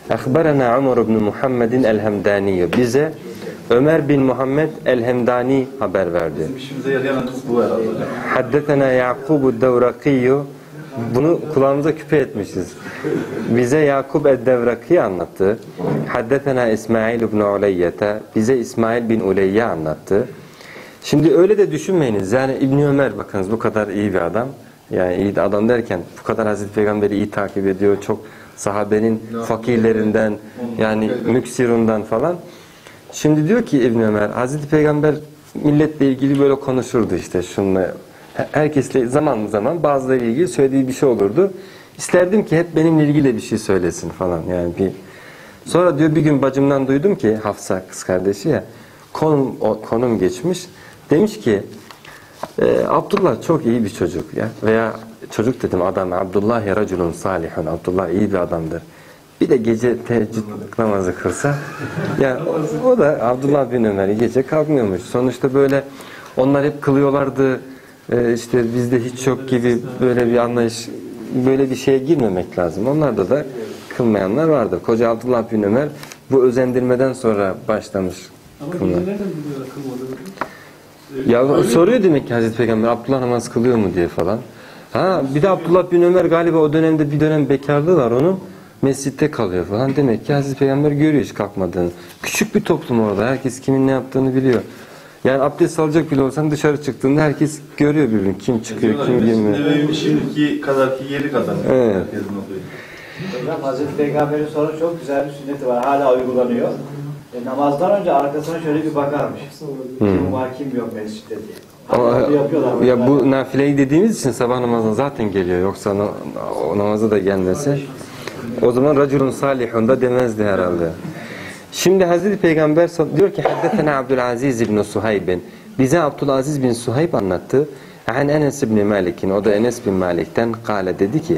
Akhbarana Ömer ibn Muhammed'in el-Hemdani, bize Ömer bin Muhammed el-Hemdani haber verdi. İşimize yarayan bu herhalde. Haddetena Yakub'u Devrakiyo, bunu kulağımıza küpe etmişiz. Bize Yakub el-Devrakiyo anlattı. Haddetena İsmail ibn Uleyyete, bize İsmail bin Uleyye anlattı. Şimdi öyle de düşünmeyiniz. Yani İbn Ömer, bakınız bu kadar iyi bir adam. Yani iyi adam derken bu kadar Hazreti Peygamber'i iyi takip ediyor. Çok sahabenin fakirlerinden, yani müksirundan falan. Şimdi diyor ki İbn Ömer, Hazreti Peygamber milletle ilgili böyle konuşurdu işte şunla. Herkesle zaman zaman bazılarıyla ilgili söylediği bir şey olurdu. İsterdim ki hep benimle ilgili bir şey söylesin falan. Yani bir. Sonra diyor bir gün bacımdan duydum ki, Hafsa kız kardeşi ya, konum geçmiş. Demiş ki Abdullah çok iyi bir çocuk ya, veya çocuk dedim adam, Abdullah ya raculun salihun, Abdullah iyi bir adamdır. Bir de gece teheccüd namazı kılsa. Yani o da Abdullah bin Ömer'i gece kalkmıyormuş. Sonuçta böyle onlar hep kılıyorlardı. İşte bizde hiç yok gibi böyle bir anlayış, böyle bir şeye girmemek lazım. Onlarda da kılmayanlar vardır. Koca Abdullah bin Ömer bu özendirmeden sonra başlamış kılmaya. Ya soruyor demek ki Hazreti Peygamber, Abdullah namaz kılıyor mu diye falan. Ha, bir de Abdullah bin Ömer galiba o dönemde bir dönem bekarlığı var onun. Mescitte kalıyor falan. Demek ki Hazreti Peygamber görüyor hiç kalkmadığını. Küçük bir toplum orada. Herkes kimin ne yaptığını biliyor. Yani abdest alacak bile olsan dışarı çıktığında herkes görüyor birbirini. Kim çıkıyor, kim girmiyor. Şimdiki kadarki yeri kadar. Evet. Herkesin oluyor. Hazreti Peygamber'in sonra çok güzel bir sünneti var. Hala uygulanıyor. Namazdan önce arkasına şöyle bir bakarmış. Kim var, kim yok mescitte diye. Ya bu nafileyi dediğimiz için sabah namazına zaten geliyor. Yoksa o namaza da gelmese o zaman raculun salihun da demezdi herhalde. Şimdi Hazreti Peygamber diyor ki Haddetena Abdülaziz ibn Suhayb'in, bize Abdülaziz bin Suhayb anlattı. An Enes ibn Malik'in, o da Enes bin Malik'ten kâle dedi ki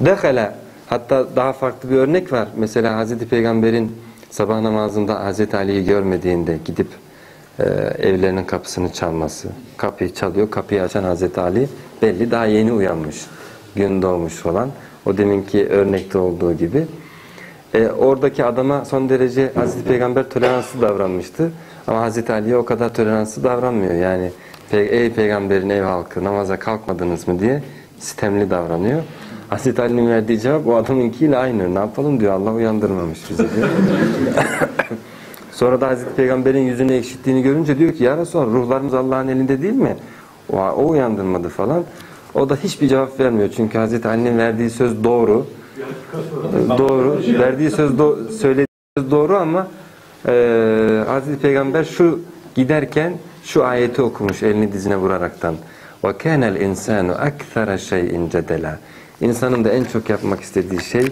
Dekala, hatta daha farklı bir örnek var. Mesela Hazreti Peygamber'in sabah namazında Hazreti Ali'yi görmediğinde gidip evlerinin kapısını çalması. Kapıyı çalıyor, kapıyı açan Hazreti Ali belli daha yeni uyanmış. Gün doğmuş falan. O deminki örnekte olduğu gibi. Oradaki adama son derece Hazreti Peygamber toleranslı davranmıştı. Ama Hazreti Ali'ye o kadar toleranslı davranmıyor. Yani ey peygamberin ev halkı namaza kalkmadınız mı diye sitemli davranıyor. Hazreti Ali'nin verdiği cevap o adamınkiyle aynı. Ne yapalım diyor, Allah uyandırmamış bizi diyor. Sonra da Hazreti Peygamber'in yüzünü ekşittiğini görünce diyor ki ya Resulallah, ruhlarımız Allah'ın elinde değil mi? O uyandırmadı falan. O da hiçbir cevap vermiyor. Çünkü Hazreti Ali'nin verdiği söz doğru. Doğru. Verdiği söz söylediği söz doğru ama Hazreti Peygamber şu giderken şu ayeti okumuş elini dizine vuraraktan. وَكَانَ الْاِنْسَانُ اَكْثَرَ شَيْءٍ جَدَلًا. İnsanın da en çok yapmak istediği şey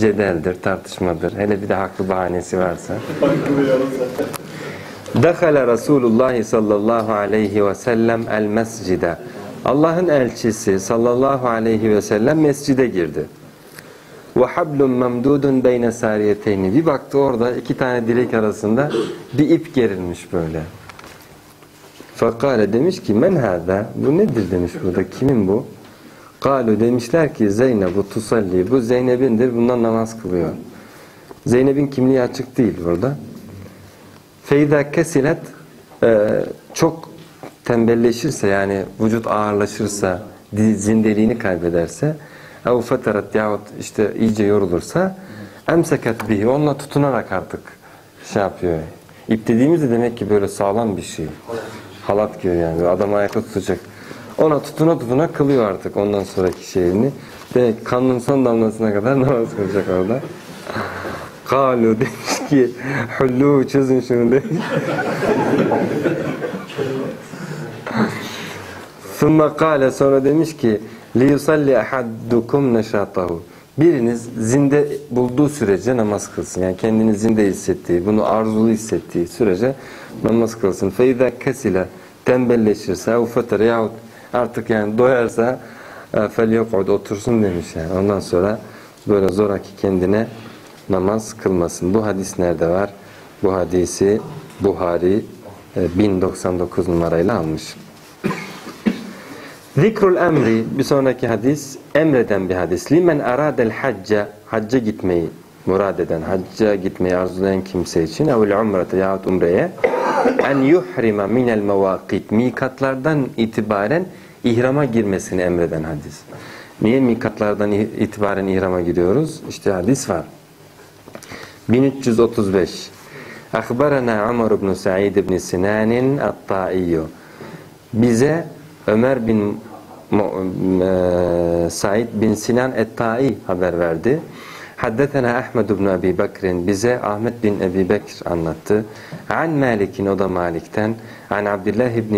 cedeldir, tartışmadır. Hele bir de haklı bahanesi varsa. دَخَلَ رَسُولُ اللّٰهِ صَلَّى اللّٰهُ عَلَيْهِ وَسَلَّمْ الْمَسْجِدَ. Allah'ın elçisi sallallahu aleyhi ve sellem mescide girdi. وَحَبْلٌ مَمْدُودٌ بَيْنَ سَارِيَتَيْنِ. Bir baktı orada iki tane direk arasında bir ip gerilmiş böyle. فَقَالَ demiş ki مَنْ هَذَا. Bu nedir demiş burada, kimin bu? قَالُوا demişler ki زَيْنَبُ تُسَلِّي. Bu Zeynep'indir, bundan namaz kılıyor. Zeynep'in kimliği açık değil burada. فَيْذَا كَسِلَتْ. Çok tembelleşirse, yani vücut ağırlaşırsa, zindeliğini kaybederse, ev fatarat yahut işte iyice yorulursa emsekat bihi, onunla tutunarak artık şey yapıyor. İp dediğimizde demek ki böyle sağlam bir şey. Halat gibi yani. Adam ayakta tutacak. Ona tutuna tutuna kılıyor artık ondan sonraki şeyini. Demek kanının son damlasına kadar namaz kılacak orada. Kalu demiş ki hullu, çözün şunu demiş. Sonra kâle, sonra demiş ki لِيُسَلِّ اَحَدُّكُمْ نَشَاطَهُ. Biriniz zinde bulduğu sürece namaz kılsın. Yani kendini zinde hissettiği, bunu arzulu hissettiği sürece namaz kılsın. فَاِذَا كَسِلَ. Tembelleşirse اَوْفَتَرَ yahut artık yani doyarsa فَلْيَقْعُدْ. Otursun demiş yani. Ondan sonra böyle zoraki kendine namaz kılmasın. Bu hadis nerede var? Bu hadisi Buhari 1099 numarayla almış. Zikrul emri, bir sonraki hadis emreden bir hadis. Limen aradel hacca, hacca gitmeyi murad eden, hacca gitmeyi arzulayan kimse için evvel umrete yahut umreye en yuhrima minel mevakit, mikatlardan itibaren ihrama girmesini emreden hadis. Niye mikatlardan itibaren ihrama giriyoruz? İşte hadis var. 1335 Akhbarana Umar ibn Sa'id ibn Sinan'in at-Ta'iyyü. Bize Ömer bin Said bin Sinan et-Ta'i haber verdi. Haddetena Ahmed ibn Ebi Bekir'in, bize Ahmet bin Ebi Bekir anlattı. An Malik'in, o da Malik'ten. An Abdullah ibn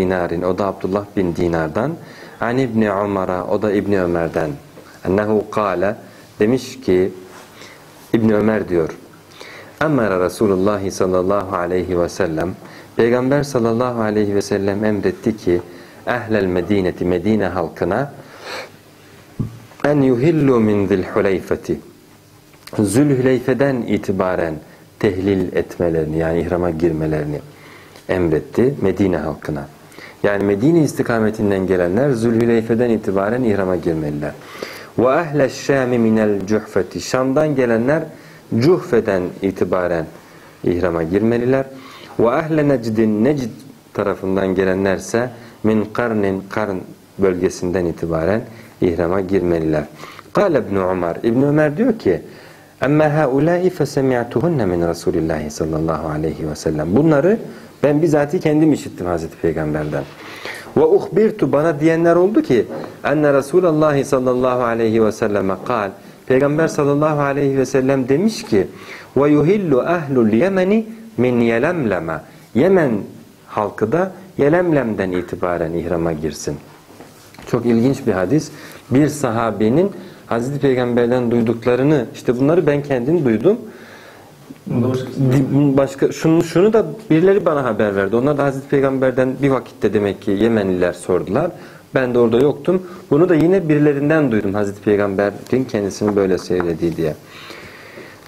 Dinar'in, o da Abdullah bin Dinar'dan. An İbni Ömer'a, o da İbni Ömer'den. Ennehu kâle, demiş ki İbni Ömer diyor. Emre Resulullah sallallahu aleyhi ve sellem. Peygamber sallallahu aleyhi ve sellem emretti ki Ehlel Medineti, Medine halkına en yuhillu min zilhuleyfeti, Zülhüleyfe'den itibaren tehlil etmelerini, yani ihrama girmelerini emretti Medine halkına. Yani Medine istikametinden gelenler Zülhüleyfe'den itibaren ihrama girmeliler. وَاَهْلَ الشَّامِ مِنَ الْجُحْفَةِ Şam'dan gelenler Cuhfe'den itibaren ihrama girmeliler. وَاَهْلَ نَجْدٍ Necd tarafından gelenlerse مِنْ قَرْنٍ Karn bölgesinden itibaren ihrama girmeliler. قال ابن عمر İbn Ömer diyor ki اَمَّا هَاُولَٰئِ فَسَمِعْتُهُنَّ مِنْ رَسُولِ اللّٰهِ sallallahu aleyhi ve sellem. Bunları ben bizatihi kendim işittim Hazreti Peygamber'den. وَاُخْبِرْتُ Bana diyenler oldu ki اَنَّ رَسُولَ اللّٰهِ sallallahu aleyhi ve selleme قال Peygamber sallallahu aleyhi ve sellem demiş ki وَيُهِلُّ أَهْلُ الْيَمَنِ مِنْ يَلَمْلَمَ Yemen halkı da Yelemlem'den itibaren ihrama girsin. Çok ilginç bir hadis. Bir sahabenin Hazreti Peygamber'den duyduklarını, işte bunları ben kendim duydum. Başka şunu da birileri bana haber verdi. Onlar da Hazreti Peygamber'den bir vakitte demek ki Yemenliler sordular. Ben de orada yoktum. Bunu da yine birilerinden duydum Hazreti Peygamber'in kendisini böyle söylediği diye.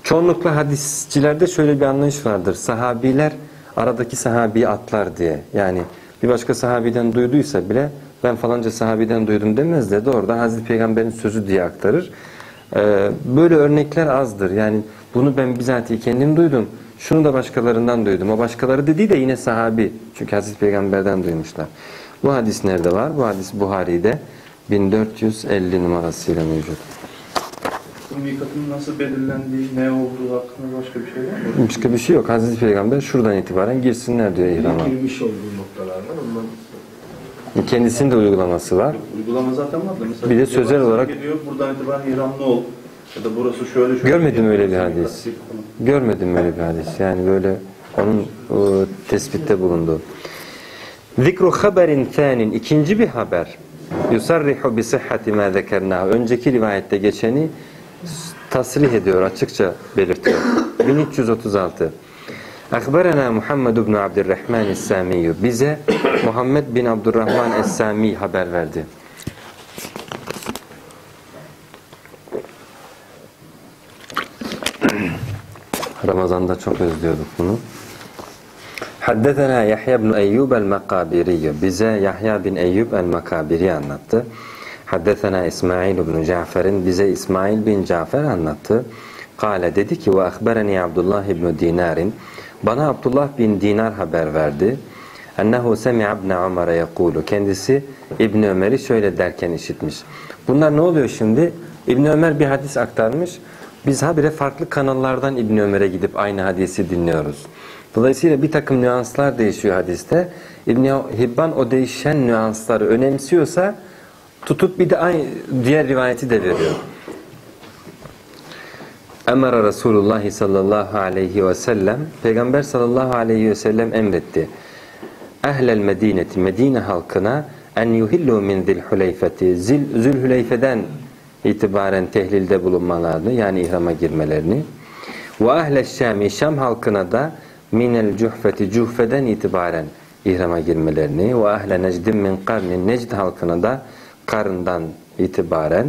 Çoğunlukla hadisçilerde şöyle bir anlayış vardır. Sahabiler aradaki sahabiyi atlar diye. Yani bir başka sahabiden duyduysa bile ben falanca sahabiden duydum demez de doğrudan Hazreti Peygamber'in sözü diye aktarır. Böyle örnekler azdır. Yani bunu ben bizatihi kendim duydum. Şunu da başkalarından duydum. O başkaları dediği de yine sahabi. Çünkü Hazreti Peygamber'den duymuşlar. Bu hadis nerede var? Bu hadis Buhari'de 1450 numarasıyla mevcut. Mikatın nasıl belirlendiği, ne olduğu hakkında başka bir şey var mı? Başka bir şey yok. Hazreti Peygamber şuradan itibaren girsinler diyor ihrama. Girmiş olduğu noktalar var. Ondan... Kendisinin de uygulaması var. Uygulama zaten var da mesela bir de sözel olarak geliyor, buradan itibaren ihramlı ol ya da burası şöyle. Görmedim öyle bir hadis. Görmedim öyle bir hadis. Yani böyle onun tespitte bulundu. Zikru haberin thanin ikinci bir haber. Yusarrihu bi sihhati ma zekernahu. Önceki rivayette geçeni tasrih ediyor, açıkça belirtiyor. 1336. Akberena Muhammed ibn Abdurrahman es-Sami. Bize Muhammed bin Abdurrahman es-Sami haber verdi. Ramazan'da çok özlüyorduk bunu. Haddetena Yahya bin Eyyub el-Makabiri. Bize Yahya bin Eyyub el-Makabiri anlattı. Haddetena İsmail bin Cafer'in. Bize İsmail bin Cafer anlattı. Kale dedi ki ve akbereni Abdullah ibn Dinar'in. Bana Abdullah bin Dinar haber verdi. Ennehu semi'a ibn Ömer'e yekulu. Kendisi İbn Ömer'i şöyle derken işitmiş. Bunlar ne oluyor şimdi? İbn Ömer bir hadis aktarmış. Biz habire farklı kanallardan İbn Ömer'e gidip aynı hadisi dinliyoruz. Dolayısıyla bir takım nüanslar değişiyor hadiste. İbn Hibban o değişen nüansları önemsiyorsa tutup bir de aynı diğer rivayeti de veriyor. Emre Resulullah sallallahu aleyhi ve sellem Peygamber sallallahu aleyhi ve sellem emretti. Ehlel Medineti Medine halkına en yuhillu min zilhüleyfeti zilhüleyfeden itibaren tehlilde bulunmalarını yani ihrama girmelerini ve ehle Şam Şam halkına da minel cuhfeti cuhfeden itibaren ihrama girmelerini ve ehle necdin min karnin necd halkına da karından itibaren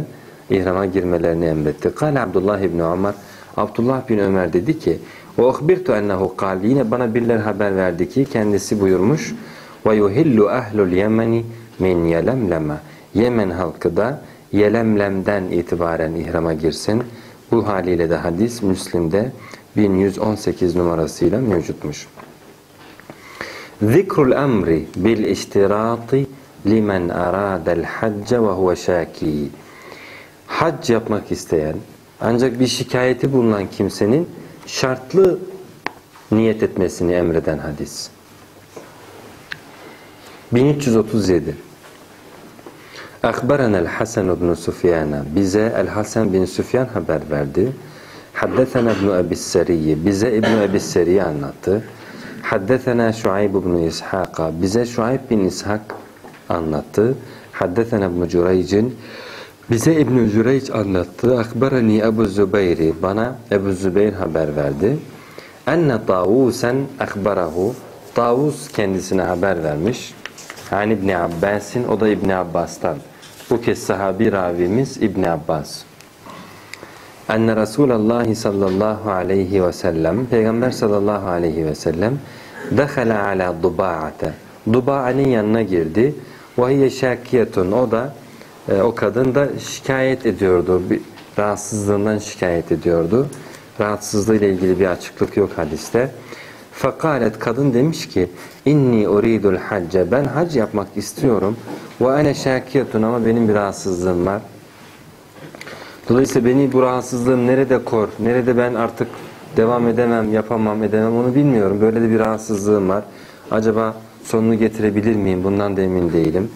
ihrama girmelerini emretti. Kale Abdullah ibn Ömer. Abdullah bin Ömer dedi ki ve ukhbirtu ennehu kal. Yine bana birileri haber verdi ki kendisi buyurmuş ve yuhillu ahlul yemeni min yelemleme. Yemen halkı da Yelemlem'den itibaren ihrama girsin. Bu haliyle de hadis Müslim'de 1118 numarasıyla mevcutmuş. Zikrul emri bil iştirati limen aradel hacce ve huve şaki. Hac yapmak isteyen ancak bir şikayeti bulunan kimsenin şartlı niyet etmesini emreden hadis. 1337. Akberena el-Hasan ibn Sufyan. Bize el-Hasan bin Sufyan haber verdi. Haddetena ibn Ebi Seri. Bize İbn Ebi Seri anlattı. Haddetena Şuayb ibn İshak. Bize Şuayb bin İshak anlattı. Haddetena ibn Cüreyc'in. Bize İbn-i Züreyç anlattı. Akbereni Ebu Zübeyri. Bana Ebu Zübeyr haber verdi. Enne Tavus'en akberahu. Tavus kendisine haber vermiş. Yani İbn-i Abbas'in. O da İbn Abbas'tan. Bu kez sahabi ravimiz İbn Abbas. Enne Resulallah sallallahu aleyhi ve sellem, Peygamber sallallahu aleyhi ve sellem dehala ala Duba'ate, Duba'anın yanına girdi. Vahiye şakiyetun, o da o kadın da şikayet ediyordu. Rahatsızlığından şikayet ediyordu. Rahatsızlığıyla ilgili bir açıklık yok hadiste. Fekalet, kadın demiş ki inni uridul hacce, ben hac yapmak istiyorum. Ve ene şakiyetun, ama benim bir rahatsızlığım var. Dolayısıyla beni bu rahatsızlığım nerede kor, nerede ben artık devam edemem, yapamam, edemem onu bilmiyorum. Böyle de bir rahatsızlığım var. Acaba sonunu getirebilir miyim? Bundan da emin değilim.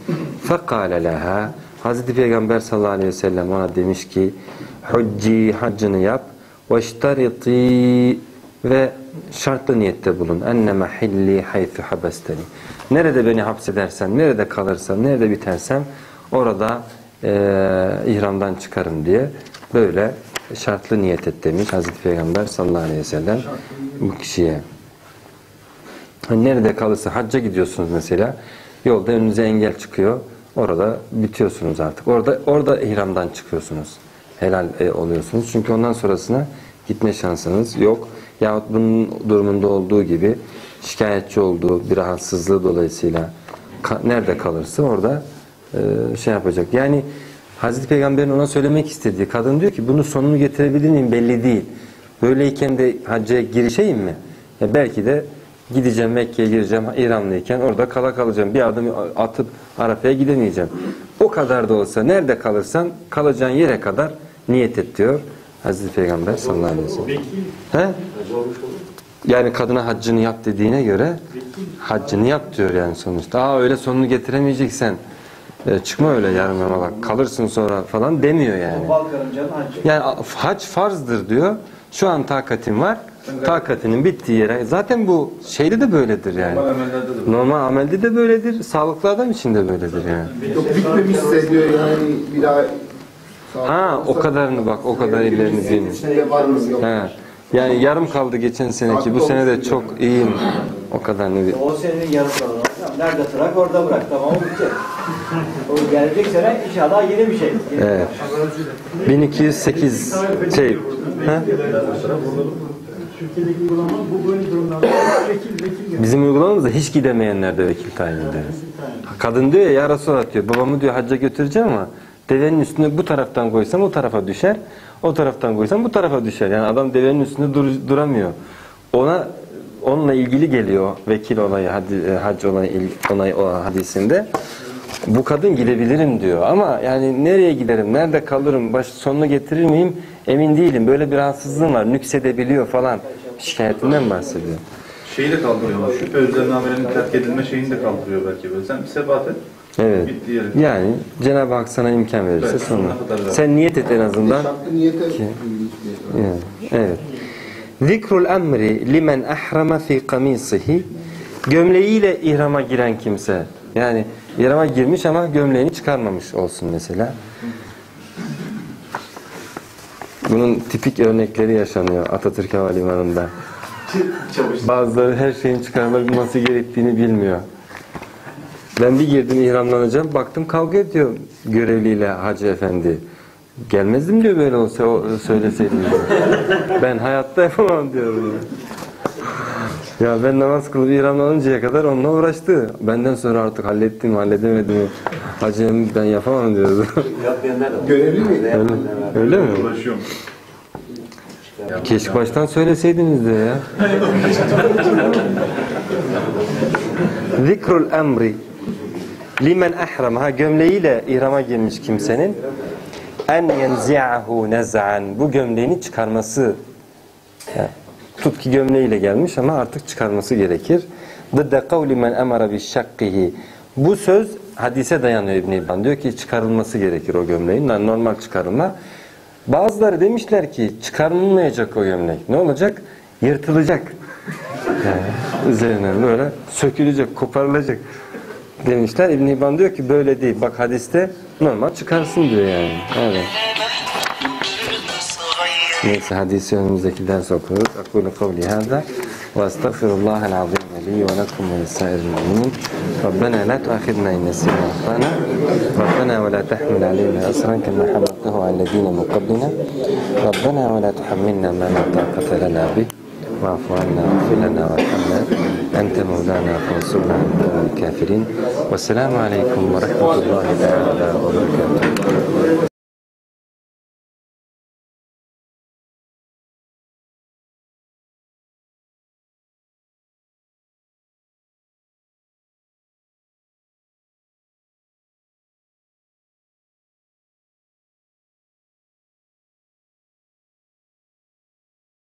Fekale leha, Hazreti Peygamber sallallahu aleyhi ve sellem ona demiş ki hücci, haccını yap, veştariti, ve şartlı niyette bulun. Enne mahilli haythu habesteni. Nerede beni hapsedersen, nerede kalırsan, nerede bitersem orada ihramdan çıkarım diye böyle şartlı niyet et demiş Hazreti Peygamber sallallahu aleyhi ve sellem bu kişiye. Nerede kalırsa, hacca gidiyorsunuz mesela, yolda önünüze engel çıkıyor, orada bitiyorsunuz artık. Orada ihramdan çıkıyorsunuz, helal oluyorsunuz. Çünkü ondan sonrasına gitme şansınız yok. Yahut bunun durumunda olduğu gibi şikayetçi olduğu bir rahatsızlığı dolayısıyla nerede kalırsa orada şey yapacak. Yani Hazreti Peygamber'in ona söylemek istediği, kadın diyor ki bunun sonunu getirebilir miyim belli değil. Böyleyken de hacca girişeyim mi? Ya belki de gideceğim, Mekke'ye gireceğim, İranlıyken orada kala kalacağım. Bir adım atıp Arafa'ya gidemeyeceğim. O kadar da olsa nerede kalırsan kalacağın yere kadar niyet et diyor Hazreti Peygamber sallallahu aleyhi ve sellem. He? Yani kadına haccını yap dediğine göre haccını yap diyor yani sonuçta. Aa, öyle sonunu getiremeyeceksen çıkma öyle yarım yamalak, kalırsın sonra falan demiyor yani. Yani hac farzdır diyor. Şu an takatin var. Takatinin bittiği yere. Zaten bu şeyde de böyledir yani. Normal amelde de böyledir. Sağlıklı adam için de böyledir yani. Yok bitmemişse diyor yani bir daha. Ha, o kadarını bak, o kadar ilerini zihnin. Yani yarım kaldı geçen seneki, bu sene de çok iyiyim. O kadar ne? O senenin yarım kaldı. Nerede tırak orada bırak, tamam bitti. O gelecek sene inşallah yeni bir şey. Evet. 1208 şey. Ha? Bizim uygulamamızda hiç gidemeyenler de vekil tayin eder. Kadın diyor ya Resulallah diyor, babamı diyor hacca götüreceğim ama devenin üstüne bu taraftan koysam o tarafa düşer, o taraftan koysam bu tarafa düşer. Yani adam devenin üstünde duramıyor. Onunla ilgili geliyor vekil olayı, hac olayı olan hadisinde. Bu kadın gidebilirim diyor ama yani nereye giderim, nerede kalırım, sonunu getirir miyim emin değilim. Böyle bir rahatsızlığım var, nüksedebiliyor falan. Şikayetinden bahsediyor. Şeyi de kaldırıyor, şüphe üzerine amelinin terk edilme şeyini de kaldırıyor belki böyle. Sen sebat et. Evet. Yani Cenab-ı Hak sana imkan verirse evet, sonra. Sen niyet et en azından. Ki, yani, evet. Zikrul emri limen ahrama fi kamisihi, gömleğiyle ihrama giren kimse. Yani ihrama girmiş ama gömleğini çıkarmamış olsun mesela. Bunun tipik örnekleri yaşanıyor Atatürk Havalimanı'nda. Bazıları her şeyin çıkarılması gerektiğini bilmiyor. Ben bir girdim ihramlanacağım, baktım kavga ediyor görevliyle Hacı Efendi. Gelmezdim diyor böyle olsa, o söyleseydim diyor. Ben hayatta yapamam diyorum. Ya ben namaz kılıp ihramlanıncaya kadar onunla uğraştı. Benden sonra artık hallettim, halledemedim. Hacı ben yapamam diyordu. Görevli mi? Öyle mi? Uğraşıyorum. Keşke baştan söyleseydiniz de ya. Zikrul emri limen ahram, ha, gömleğiyle ihrama girmiş kimsenin en yenzi'ahu nez'an, bu gömleğini çıkarması. Yani, tut ki gömleğiyle gelmiş ama artık çıkarması gerekir. Dıdde kavli men emara bi şakkihi, bu söz hadise dayanıyor İbn İbban. Diyor ki çıkarılması gerekir o gömleğin, yani normal çıkarılma. Bazıları demişler ki çıkarılmayacak o gömlek. Ne olacak? Yırtılacak. Yani üzerine böyle sökülecek, koparılacak demişler. İbn İbban diyor ki böyle değil. Bak hadiste normal çıkarsın diyor yani. Evet. Neyse hadisi önümüzdeki ders okuruz. Akulu kavli hâzâ. Ve estağfirullahal azim li ve lekum ve lisairil mu'minin. Rabbena la tu'akhidna in nesina ve akhtana. Rabbena ve la tahmil aleyna asran kema hamaltahu alellezine min qablina. Rabbena ve la tuhammilna ma la taqata lana bih. Va'fu anna wa'fu lana warhamna ente mevlana fansurna alel kafirin. Vesselamu aleykum ve rahmetullahi teala ve berekatuhu.